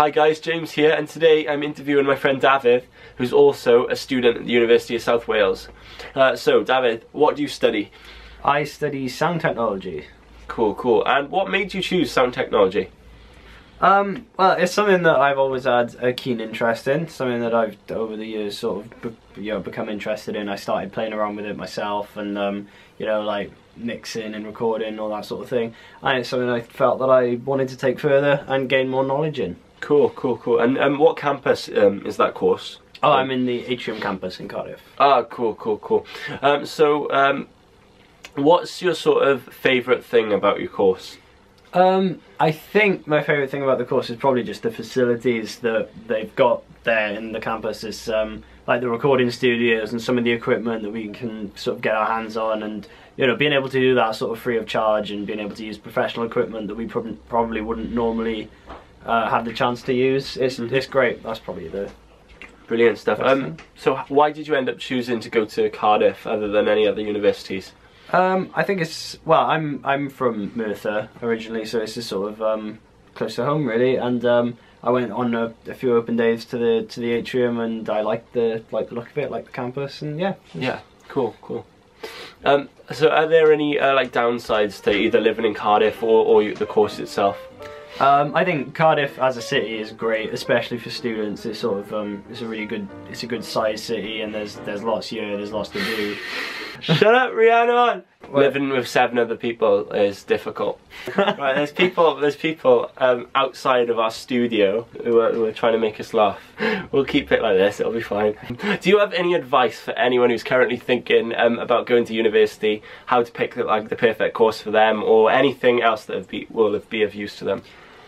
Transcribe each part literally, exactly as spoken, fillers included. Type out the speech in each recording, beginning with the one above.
Hi guys, James here, and today I'm interviewing my friend Dafydd, who's also a student at the University of South Wales. Uh, so Dafydd, what do you study? I study sound technology. Cool, cool. And what made you choose sound technology? Um, well, it's something that I've always had a keen interest in, something that I've over the years sort of you know, become interested in. I started playing around with it myself and um, you know, like mixing and recording, all that sort of thing. And it's something I felt that I wanted to take further and gain more knowledge in. Cool, cool, cool. And um, what campus um, is that course? Oh, I'm in the Atrium campus in Cardiff. Ah, cool, cool, cool. Um, so, um, what's your sort of favourite thing about your course? Um, I think my favourite thing about the course is probably just the facilities that they've got there in the campus. It's um, like the recording studios and some of the equipment that we can sort of get our hands on, and you know, being able to do that sort of free of charge and being able to use professional equipment that we pro probably wouldn't normally Uh, have the chance to use. It's, mm-hmm. it's great. That's probably the brilliant stuff. Um, so why did you end up choosing to go to Cardiff other than any other universities? Um, I think it's, well, I'm I'm from Merthyr originally, so it's just sort of um, close to home really. And um, I went on a, a few open days to the to the Atrium, and I liked the like the look of it, like the campus, and yeah. Yeah. Cool. Cool. Um, so are there any uh, like downsides to either living in Cardiff or, or the course itself? Um, I think Cardiff as a city is great, especially for students. It's sort of um, it's a really good, it's a good sized city, and there's there's lots here, there's lots to do. Shut up, Rhiannon! What? Living with seven other people is difficult. Right, there's people, there's people um, outside of our studio who are, who are trying to make us laugh. We'll keep it like this; it'll be fine. Do you have any advice for anyone who's currently thinking um, about going to university, how to pick the, like the perfect course for them, or anything else that be, will be of use to them?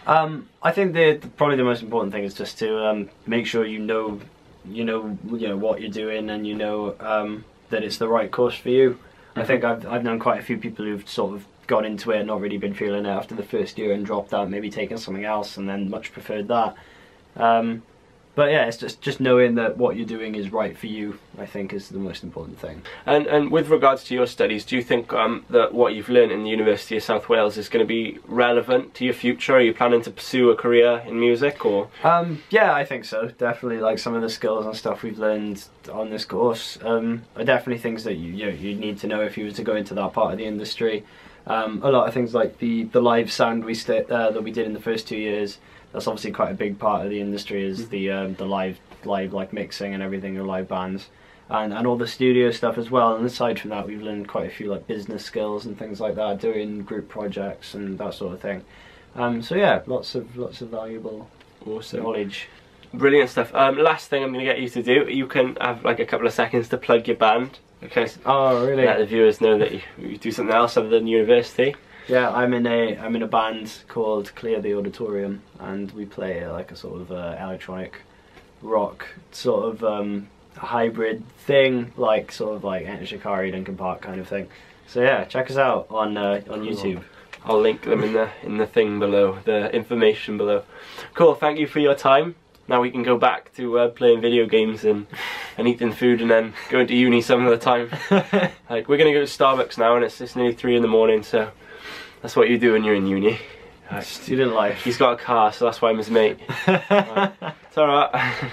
Um, I think the, the probably the most important thing is just to um, make sure you know, you know, you know what you're doing, and you know um, that it's the right course for you. Mm-hmm. I think I've I've known quite a few people who've sort of gone into it and not really been feeling it after the first year and dropped out, maybe taken something else, and then much preferred that. Um, But yeah, it's just just knowing that what you're doing is right for you, I think, is the most important thing. And and with regards to your studies, do you think um, that what you've learned in the University of South Wales is going to be relevant to your future? Are you planning to pursue a career in music, or? Um, yeah, I think so. Definitely, like some of the skills and stuff we've learned on this course um, are definitely things that you you know, you'd need to know if you were to go into that part of the industry. Um, a lot of things like the the live sound we st uh, that we did in the first two years. That's obviously quite a big part of the industry, is the um, the live live like mixing and everything, the live bands, and and all the studio stuff as well. And aside from that, we've learned quite a few like business skills and things like that, doing group projects and that sort of thing. Um, so yeah, lots of lots of valuable awesome knowledge. Brilliant stuff. Um, last thing I'm going to get you to do, you can have like a couple of seconds to plug your band. Okay. Oh really? Let the viewers know that you, you do something else other than university. Yeah, I'm in a I'm in a band called Clear the Auditorium, and we play like a sort of uh, electronic rock sort of um, hybrid thing, like sort of like Enter Shikari, Duncan Park kind of thing. So yeah, check us out on uh, on YouTube. I'll link them in the in the thing below, the information below. Cool, thank you for your time. Now we can go back to uh, playing video games and, and eating food and then going to uni some of the time. Like we're gonna go to Starbucks now, and it's it's nearly three in the morning, so. That's what you do when you're in uni. Student life. He's got a car, so that's why I'm his mate. All right. It's alright.